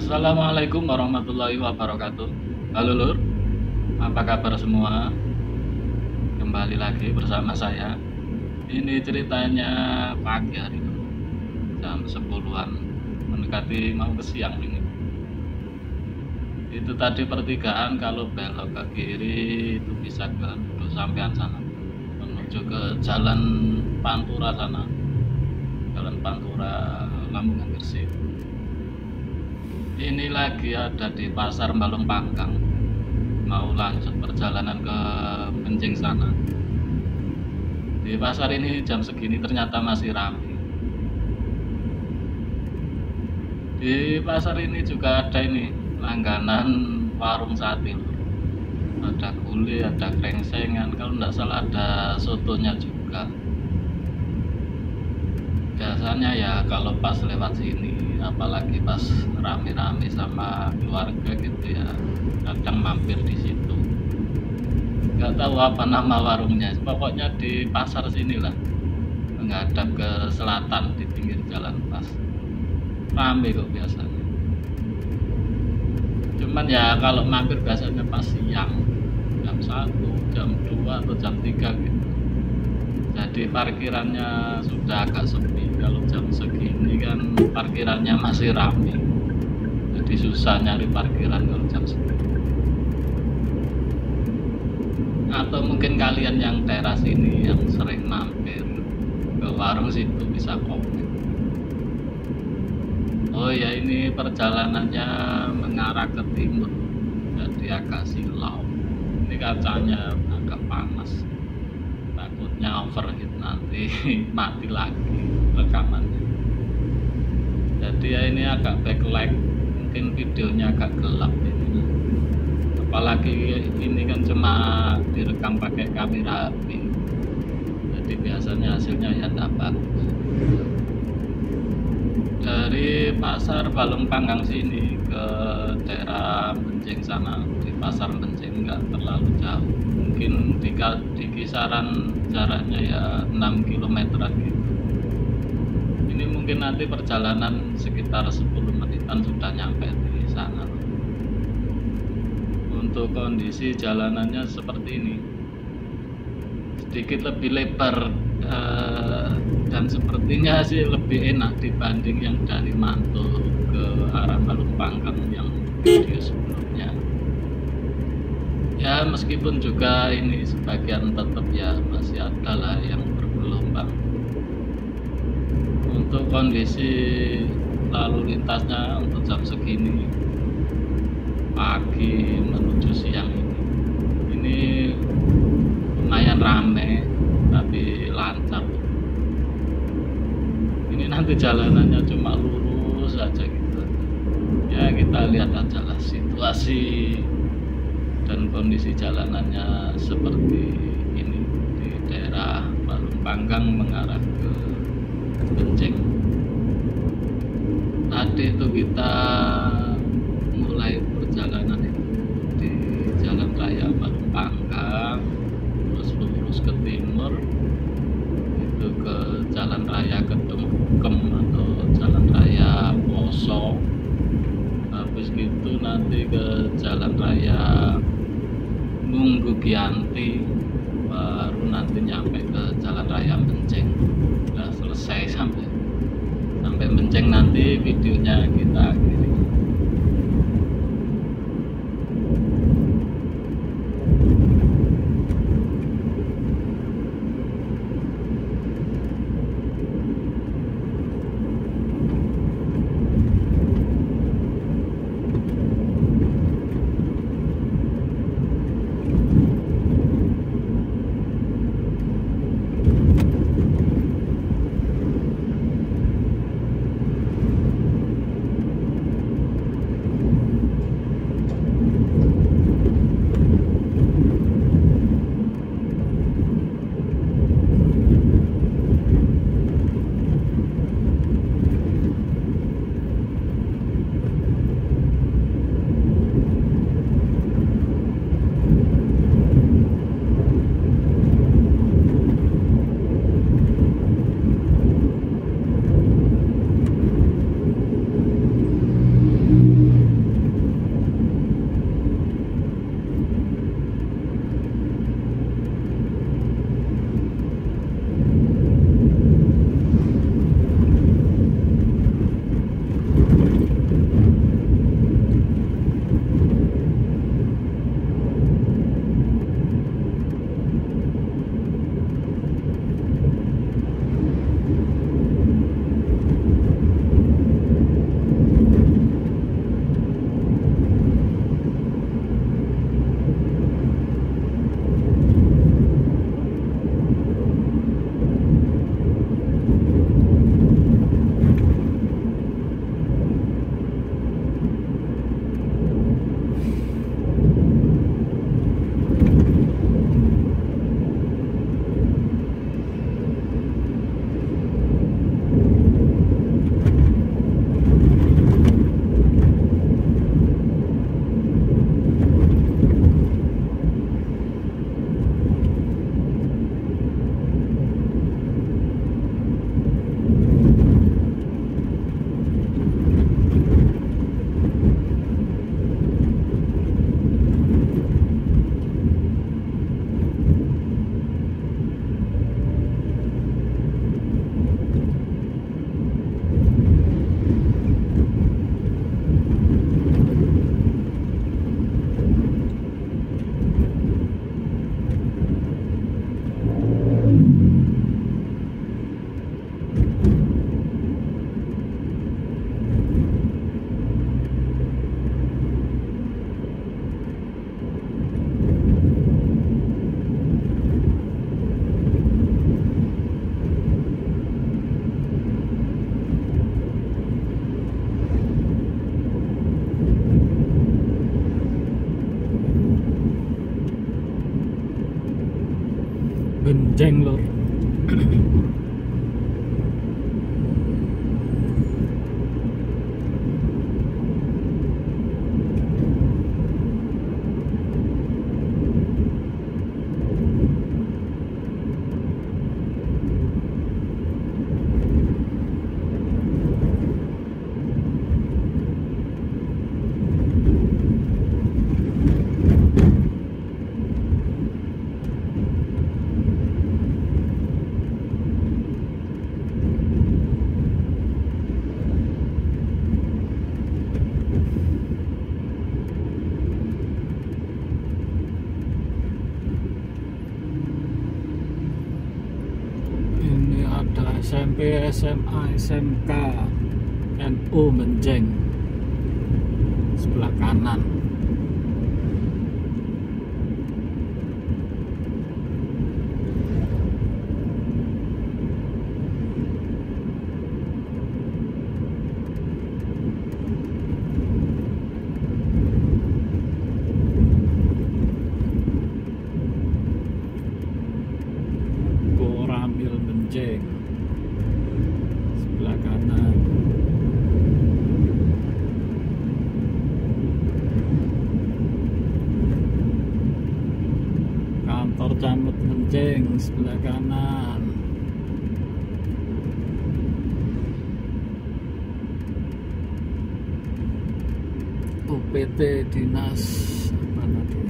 Assalamualaikum warahmatullahi wabarakatuh. Halo lur, apa kabar semua? Kembali lagi bersama saya. Ini ceritanya pagi hari ini, jam 10-an, mendekati mau ke siang ini. Itu tadi pertigaan, kalau belok ke kiri itu bisa ke Duduk Sampean sana, menuju ke Jalan Pantura sana, Jalan Pantura Lamongan Kersih. Ini lagi ada di Pasar Malung Pangkang, mau lanjut perjalanan ke Benjeng sana. Di pasar ini jam segini ternyata masih ramai. Di pasar ini juga ada ini langganan warung sate, ada gulai, ada krengsengan, kalau tidak salah ada sotonya juga. Biasanya ya kalau pas lewat sini, apalagi pas rame-rame sama keluarga gitu ya, kadang mampir di situ. Nggak tahu apa nama warungnya, pokoknya di pasar sinilah, menghadap ke selatan di pinggir jalan pas. Rame kok biasanya. Cuman ya kalau mampir biasanya pas siang, jam 1, jam 2 atau jam 3 gitu. Jadi parkirannya sudah agak sepi. Kalau jam segini kan parkirannya masih ramai, jadi susah nyari parkiran kalau jam segini. Atau mungkin kalian yang daerah sini yang sering mampir ke warung situ bisa komen. Oh ya, ini perjalanannya mengarah ke timur, jadi agak silau. Ini kacanya agak panas, takutnya overheat nanti mati lagi rekamannya. Jadi ya ini agak backlight, mungkin videonya agak gelap ini. Apalagi ini kan cuma direkam pakai kamera HP, jadi biasanya hasilnya ya tidak bagus. Dari Pasar Balongpanggang sini ke daerah Benjeng sana, di Pasar Benjeng nggak terlalu jauh, mungkin di kisaran jaraknya ya 6 km gitu. Ini mungkin nanti perjalanan sekitar 10 menitan sudah nyampe di sana. Untuk kondisi jalanannya seperti ini, sedikit lebih lebar dan sepertinya sih lebih enak dibanding yang dari Mantul ke arah Balongpanggang yang video sebelumnya. Ya meskipun juga ini sebagian tetap ya masih ada lah yang bergelombang. Untuk kondisi lalu lintasnya untuk jam segini pagi menuju siang ini lumayan rame tapi lancar. Ini nanti jalanannya cuma lurus aja gitu ya, kita lihat aja lah situasi dan kondisi jalanannya seperti ini di daerah Balongpanggang mengarah ke Kenceng. Tadi itu kita mulai perjalanan itu di Jalan Raya Poso terus lurus ke timur itu ke Jalan Raya Ketemkem atau Jalan Raya Poso, habis gitu nanti ke Jalan Raya Munggu Kianti, baru nanti nyampe ke Jalan Raya Benjeng. Nah, selesai sampai Benjeng nanti videonya kita akhiri. Benjeng lor. SMP, SMA, SMK, NU Benjeng sebelah kanan. Koramil Benjeng. Kantor Camut Menceng sebelah kanan. UPT Dinas apa tadi?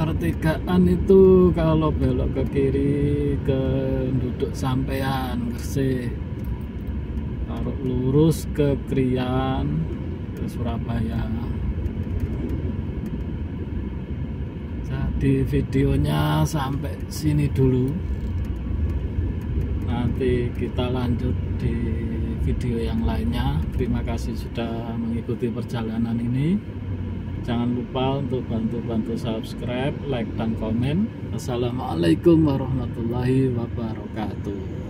Pertigaan itu kalau belok ke kiri ke Duduk Sampean Kersih, taruh lurus ke Krian ke Surabaya. Jadi videonya sampai sini dulu, nanti kita lanjut di video yang lainnya. Terima kasih sudah mengikuti perjalanan ini. Jangan lupa untuk bantu-bantu subscribe, like, dan komen. Assalamualaikum warahmatullahi wabarakatuh.